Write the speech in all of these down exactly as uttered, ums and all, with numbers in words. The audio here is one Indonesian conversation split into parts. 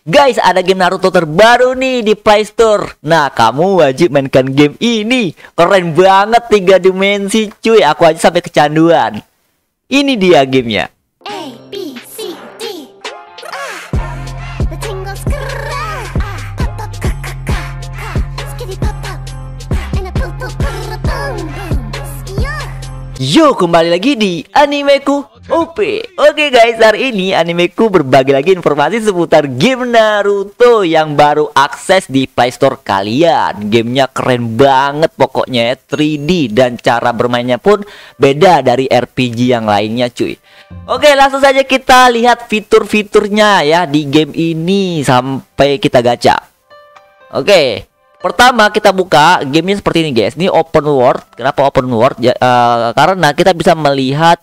Guys, ada game Naruto terbaru nih di Play Store. Nah, kamu wajib mainkan game ini. Keren banget, tiga dimensi cuy. Aku aja sampai kecanduan. Ini dia gamenya. A, B, C, D. Yo, kembali lagi di animeku O P. Oke guys, hari ini animeku berbagi lagi informasi seputar game Naruto yang baru akses di Play Store kalian. Gamenya keren banget pokoknya, three D dan cara bermainnya pun beda dari R P G yang lainnya cuy. Oke, langsung saja kita lihat fitur-fiturnya ya di game ini sampai kita gacha. Oke, pertama kita buka gamenya seperti ini guys. Ini open world. Kenapa open world? Ya, uh, karena kita bisa melihat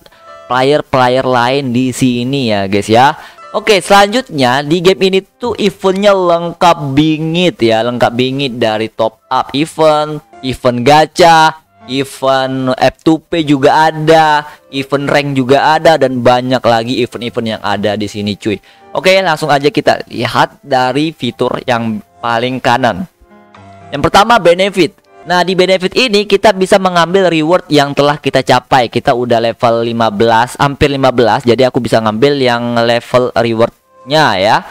player-player lain di sini ya guys ya. Oke, selanjutnya di game ini tuh eventnya lengkap bingit ya, lengkap bingit dari top up event, event gacha, event F two P juga ada, event rank juga ada, dan banyak lagi event-event yang ada di sini cuy. Oke, langsung aja kita lihat dari fitur yang paling kanan. Yang pertama, benefit. Nah, di benefit ini kita bisa mengambil reward yang telah kita capai. Kita udah level lima belas, hampir lima belas, jadi aku bisa ngambil yang level rewardnya ya.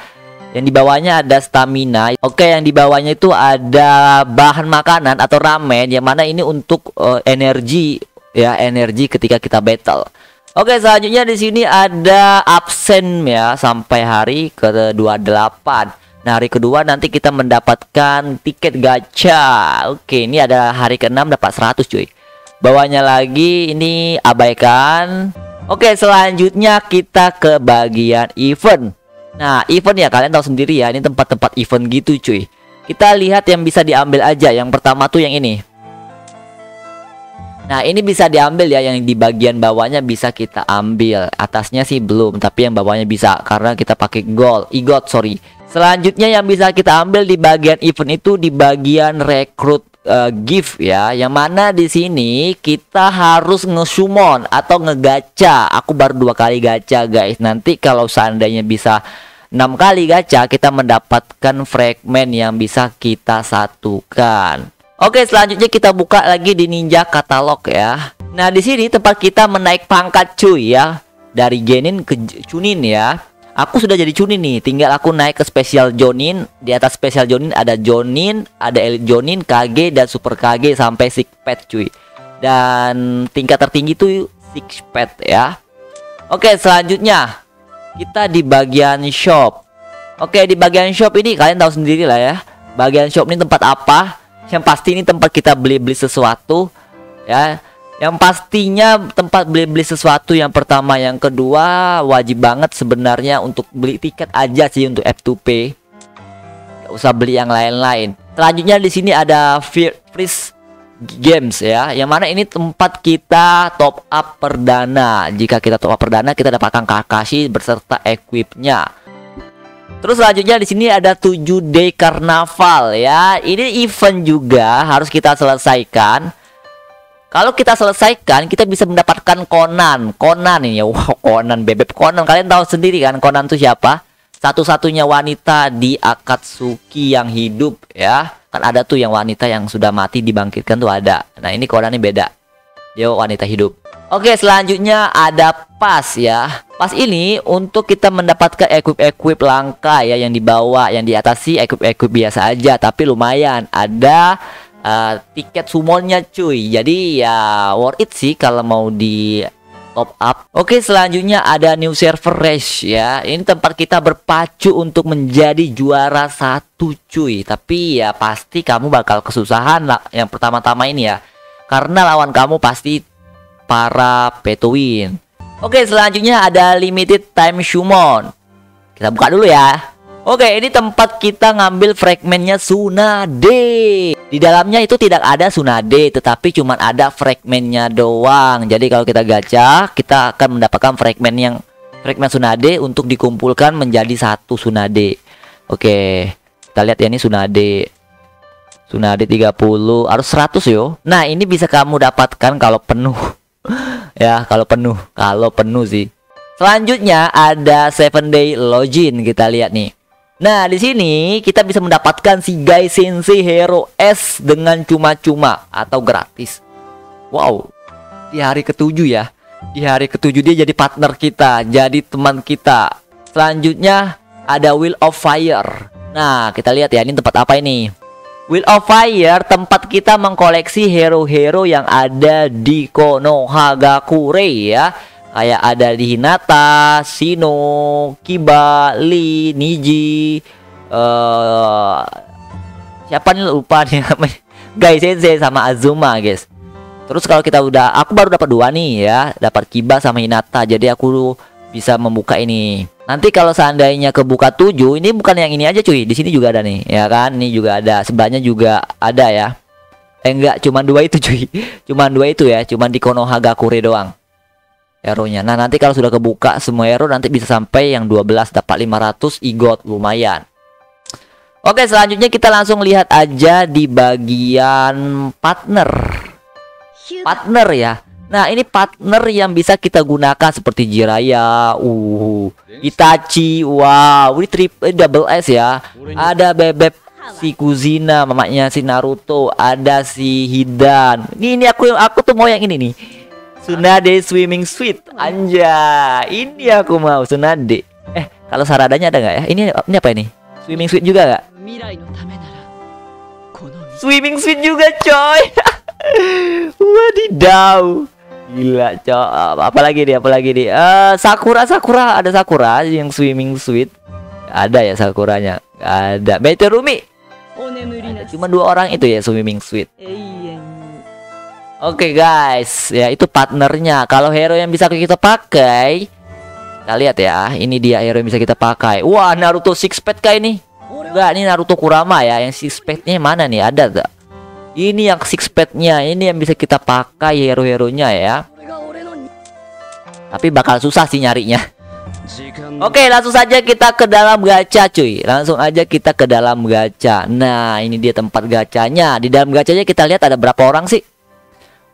Yang di bawahnya ada stamina. Oke, yang di bawahnya itu ada bahan makanan atau ramen, yang mana ini untuk uh, energi ya, energi ketika kita battle. Oke, selanjutnya di sini ada absen ya sampai hari ke dua puluh delapan. Nah, hari kedua nanti kita mendapatkan tiket gacha. Oke, ini ada hari keenam dapat seratus cuy. Bawahnya lagi ini abaikan. Oke, selanjutnya kita ke bagian event. Nah, event ya kalian tahu sendiri ya, ini tempat-tempat event gitu cuy. Kita lihat yang bisa diambil aja. Yang pertama tuh yang ini. Nah, ini bisa diambil ya, yang di bagian bawahnya bisa kita ambil. Atasnya sih belum, tapi yang bawahnya bisa karena kita pakai gold, igot sorry. Selanjutnya yang bisa kita ambil di bagian event itu di bagian rekrut uh, gift ya, yang mana di sini kita harus nge-summon atau ngegacha. Aku baru dua kali gacha guys. Nanti kalau seandainya bisa enam kali gacha, kita mendapatkan fragment yang bisa kita satukan. Oke, selanjutnya kita buka lagi di ninja katalog ya. Nah, di sini tempat kita menaik pangkat cuy ya, dari genin ke chunin ya. Aku sudah jadi Chunin nih, tinggal aku naik ke spesial Jonin. Di atas spesial Jonin ada Jonin, ada Elite Jonin, K G, dan Super K G sampai Six Pet cuy. Dan tingkat tertinggi tuh Six Pet ya. Oke, selanjutnya kita di bagian shop. Oke, di bagian shop ini kalian tahu sendiri lah ya. Bagian shop ini tempat apa? Yang pasti ini tempat kita beli-beli sesuatu ya. Yang pastinya tempat beli-beli sesuatu yang pertama. Yang kedua, wajib banget sebenarnya untuk beli tiket aja sih untuk F two P. Gak usah beli yang lain-lain. Selanjutnya di sini ada freeze games ya, yang mana ini tempat kita top up perdana. Jika kita top up perdana, kita dapatkan Kakashi berserta equipnya. Terus selanjutnya di sini ada seven day Karnaval ya. Ini event juga harus kita selesaikan. Kalau kita selesaikan, kita bisa mendapatkan Konan. Konan ini ya, wow, Konan bebek Konan. Kalian tahu sendiri kan Konan itu siapa? Satu-satunya wanita di Akatsuki yang hidup ya. Kan ada tuh yang wanita yang sudah mati dibangkitkan tuh ada. Nah, ini Konan ini beda. Dia wanita hidup. Oke, selanjutnya ada pas ya. Pas ini untuk kita mendapatkan equip-equip langka ya, yang dibawa, yang di atas sih equip-equip biasa aja, tapi lumayan ada Uh, tiket summonnya cuy. Jadi ya worth it sih kalau mau di top up. Oke, selanjutnya ada new server race ya. Ini tempat kita berpacu untuk menjadi juara satu cuy. Tapi ya pasti kamu bakal kesusahan lah yang pertama-tama ini ya, karena lawan kamu pasti para petoin. Oke, selanjutnya ada limited time summon. Kita buka dulu ya. Oke, ini tempat kita ngambil fragmentnya Tsunade. Di dalamnya itu tidak ada Tsunade, tetapi cuma ada fragmentnya doang. Jadi kalau kita gacha, kita akan mendapatkan fragment yang fragment Tsunade untuk dikumpulkan menjadi satu Tsunade. Oke, kita lihat ya, ini Tsunade. Tsunade tiga puluh, harus seratus yo. Nah, ini bisa kamu dapatkan kalau penuh. Ya, kalau penuh, kalau penuh sih. Selanjutnya ada seven day login, kita lihat nih. Nah, di sini kita bisa mendapatkan si Gai-sensei Hero S dengan cuma-cuma atau gratis. Wow, di hari ketujuh ya. Di hari ketujuh dia jadi partner kita, jadi teman kita. Selanjutnya ada Wheel of Fire. Nah, kita lihat ya, ini tempat apa ini? Wheel of Fire, tempat kita mengkoleksi hero-hero yang ada di Konohagakure ya. Kayak ada di Hinata, Shino, Kiba, Lee, Niji, uh, siapa nih lupa nih namanya, Gai-sensei sama Azuma guys. Terus kalau kita udah, aku baru dapat dua nih ya, dapat Kiba sama Hinata, jadi aku bisa membuka ini. Nanti kalau seandainya kebuka tujuh, ini bukan yang ini aja cuy, di sini juga ada nih, ya kan? Ini juga ada, sebelahnya juga ada ya. Eh, enggak, cuman dua itu cuy, cuman dua itu ya, cuman di Konohagakure doang hero-nya. Nah, nanti kalau sudah kebuka semua hero nanti bisa sampai yang dua belas dapat lima ratus igot, lumayan. Oke, selanjutnya kita langsung lihat aja di bagian partner. Partner ya. Nah, ini partner yang bisa kita gunakan seperti Jiraya, uh, Itachi, wow, ini triple double S ya. Ada bebek si Kuzina, mamanya si Naruto, ada si Hidan. Ini ini aku aku tuh mau yang ini nih. Tsunade Swimming Suite, anja, ini aku mau Tsunade. Eh, kalau saradanya ada nggak ya? Ini ini apa ini? Swimming Suite juga nggak? Swimming Suite juga coy. Wadidaw, gila coy. Apalagi dia, apalagi dia. Uh, Sakura, Sakura, ada Sakura yang Swimming Suite. Ada ya Sakuranya? Ada. Meterumi. Cuma dua orang itu ya Swimming Suite. Oke okay guys, ya itu partnernya. Kalau hero yang bisa kita pakai, kita lihat ya, ini dia hero yang bisa kita pakai. Wah, Naruto six pack kayak ini. Enggak, ini Naruto Kurama ya. Yang six packnya mana nih? Ada gak? Ini yang six packnya, ini yang bisa kita pakai hero-heronya ya. Tapi bakal susah sih nyarinya. Oke, okay, langsung saja kita ke dalam gacha cuy. Langsung aja kita ke dalam gacha. Nah, ini dia tempat gacanya. Di dalam gacanya kita lihat ada berapa orang sih?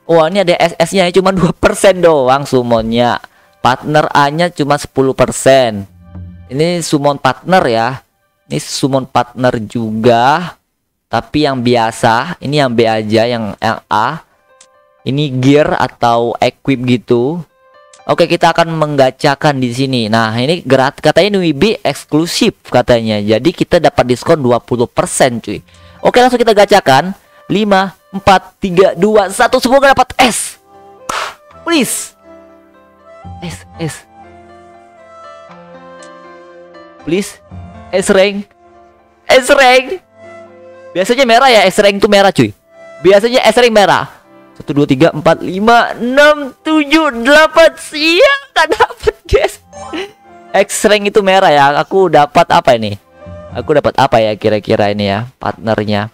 Wah, ini ada S S-nya cuma dua persen doang summonnya. Partner A-nya cuma sepuluh persen. Ini summon partner ya. Ini summon partner juga. Tapi yang biasa, ini yang B aja, yang A. Ini gear atau equip gitu. Oke, kita akan menggacakan di sini. Nah, ini gratis katanya, Nuibi eksklusif katanya. Jadi kita dapat diskon dua puluh persen cuy. Oke, langsung kita gacakan. lima empat tiga dua satu, semoga dapat S. Please. S S. Please. S rank. S rank. Biasanya merah ya, S rank tuh merah cuy. Biasanya S rank merah. satu dua tiga empat lima enam tujuh delapan. Siap, tak dapat guys. X rank itu merah ya. Aku dapat apa ini? Aku dapat apa ya kira-kira ini ya partnernya?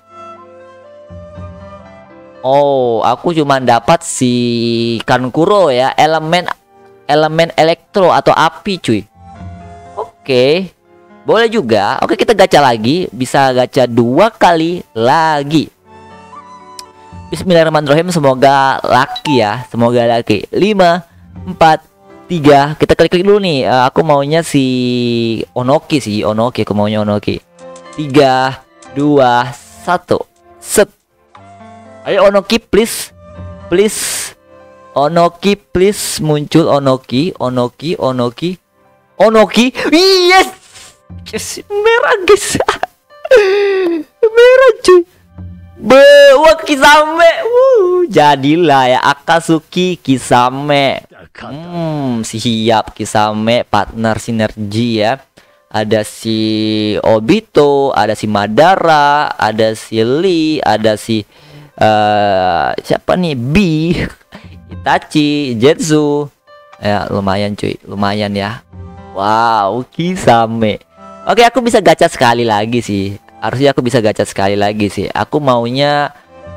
Oh, aku cuma dapat si Kankuro ya, elemen elemen elektro atau api cuy. Oke, okay, boleh juga. Oke, okay, kita gacha lagi, bisa gacha dua kali lagi. Bismillahirrahmanirrahim, semoga laki ya, semoga laki. lima empat tiga, kita klik-klik dulu nih. Uh, aku maunya si Onoki sih, Onoki, aku maunya Onoki. tiga dua satu. Set. Ayo Onoki please. Please Onoki please, muncul Onoki, Onoki, Onoki, Onoki. Yes. Yes, merah guys. Merah cuy. Bawa Kisame. Wuh, jadilah ya Akatsuki Kisame. Hmm, siap Kisame partner sinergi ya. Ada si Obito, ada si Madara, ada si Lee, ada si Uh, siapa nih, B Itachi, Jetsu ya, lumayan cuy, lumayan ya. Wow, Kisame. Oke, aku bisa gacha sekali lagi sih. Harusnya aku bisa gacha sekali lagi sih. Aku maunya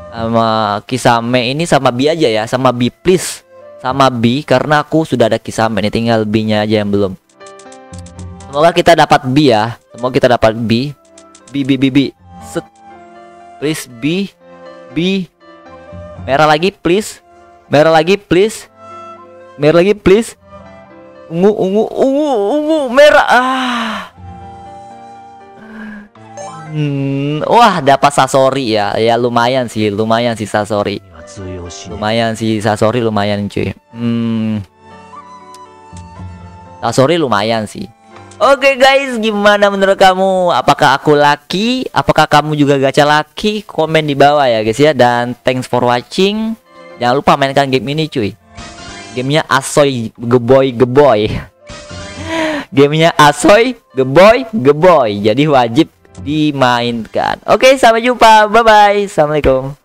sama Kisame ini sama B aja ya, sama B please, sama B karena aku sudah ada Kisame ini, tinggal B-nya aja yang belum. Semoga kita dapat B ya, semoga kita dapat B. B B B B. Set. Please B. B. Merah lagi please. Merah lagi please. Merah lagi please. Ungu ungu ungu ungu merah. Ah. Hmm, wah dapat Sasori ya. Ya lumayan sih, lumayan sih Sasori. Lumayan sih Sasori lumayan cuy. Hmm. Sasori lumayan sih. Oke okay, guys, gimana menurut kamu? Apakah aku laki? Apakah kamu juga gacha laki? Komen di bawah ya guys ya. Dan thanks for watching. Jangan lupa mainkan game ini cuy. Gamenya asoy geboy geboy. Gamenya asoy geboy geboy. Jadi wajib dimainkan. Oke, sampai jumpa. Bye bye. Assalamualaikum.